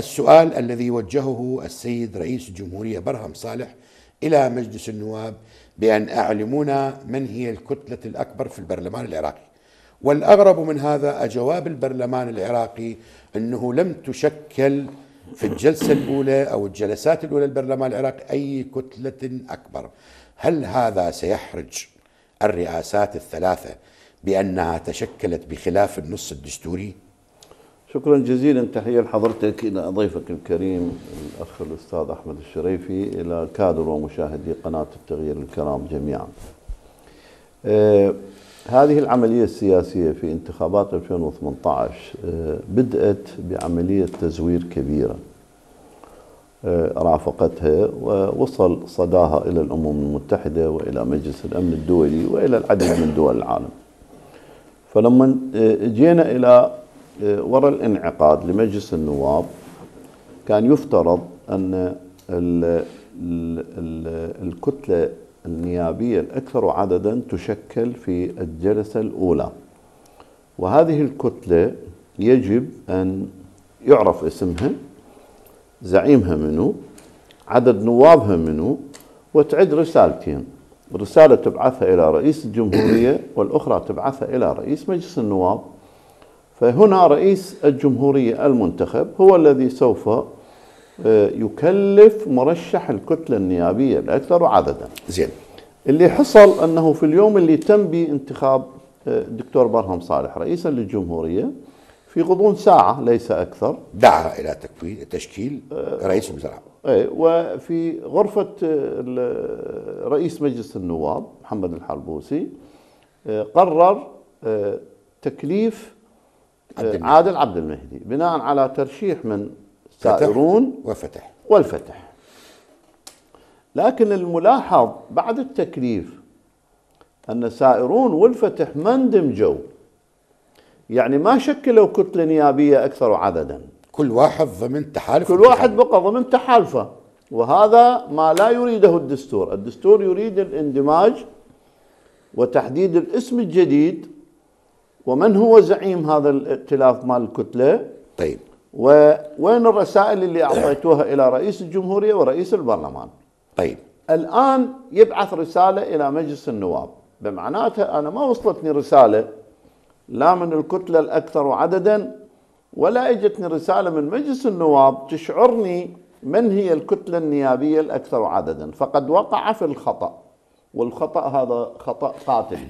السؤال الذي وجهه السيد رئيس الجمهورية برهم صالح إلى مجلس النواب بأن أعلمونا من هي الكتلة الأكبر في البرلمان العراقي. والأغرب من هذا جواب البرلمان العراقي أنه لم تشكل في الجلسة الأولى أو الجلسات الأولى للبرلمان العراقي أي كتلة أكبر. هل هذا سيحرج الرئاسات الثلاثة بأنها تشكلت بخلاف النص الدستوري؟ شكرا جزيلا، تحية لحضرتك، إلى ضيفك الكريم الأخ الأستاذ أحمد الشريفي، إلى كادر ومشاهدي قناة التغيير الكرام جميعا. هذه العملية السياسية في انتخابات 2018 بدأت بعملية تزوير كبيرة رافقتها ووصل صداها إلى الأمم المتحدة وإلى مجلس الأمن الدولي وإلى العديد من دول العالم. فلما جينا إلى وراء الانعقاد لمجلس النواب كان يفترض أن الكتلة النيابية الأكثر عددا تشكل في الجلسة الأولى، وهذه الكتلة يجب أن يعرف اسمها، زعيمها منو، عدد نوابها منو، وتعد رسالتين، رسالة تبعثها إلى رئيس الجمهورية والأخرى تبعثها إلى رئيس مجلس النواب. فهنا رئيس الجمهورية المنتخب هو الذي سوف يكلف مرشح الكتلة النيابية الأكثر عددا. زين. اللي حصل أنه في اليوم اللي تم بانتخاب الدكتور برهم صالح رئيسا للجمهورية في غضون ساعة ليس أكثر دعا إلى تشكيل رئيس المجلس. وفي غرفة رئيس مجلس النواب محمد الحربوسي قرر تكليف عادل عبد المهدي بناء على ترشيح من سائرون والفتح. لكن الملاحظ بعد التكليف أن سائرون والفتح ما اندمجوا، يعني ما شكلوا كتلة نيابية أكثر عددا، كل واحد ضمن تحالف، كل واحد بقى ضمن تحالفه، وهذا ما لا يريده الدستور. الدستور يريد الاندماج وتحديد الاسم الجديد ومن هو زعيم هذا الائتلاف مال الكتلة. طيب، وين الرسائل اللي أعطيتوها إلى رئيس الجمهورية ورئيس البرلمان؟ طيب، الآن يبعث رسالة إلى مجلس النواب، بمعناتها أنا ما وصلتني رسالة لا من الكتلة الأكثر عددا ولا اجتني رسالة من مجلس النواب تشعرني من هي الكتلة النيابية الأكثر عددا، فقد وقع في الخطأ، والخطأ هذا خطأ قاتل.